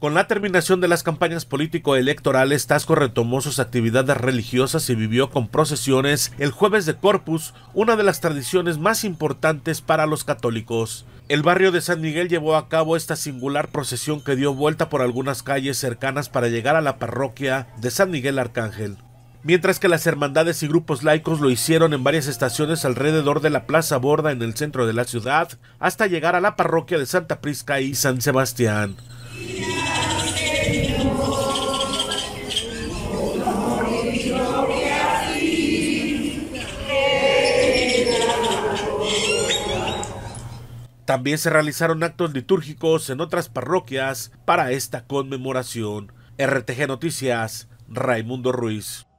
Con la terminación de las campañas político-electorales, Taxco retomó sus actividades religiosas y vivió con procesiones el Jueves de Corpus, una de las tradiciones más importantes para los católicos. El barrio de San Miguel llevó a cabo esta singular procesión que dio vuelta por algunas calles cercanas para llegar a la parroquia de San Miguel Arcángel, mientras que las hermandades y grupos laicos lo hicieron en varias estaciones alrededor de la Plaza Borda en el centro de la ciudad, hasta llegar a la parroquia de Santa Prisca y San Sebastián. También se realizaron actos litúrgicos en otras parroquias para esta conmemoración. RTG Noticias, Raimundo Ruiz.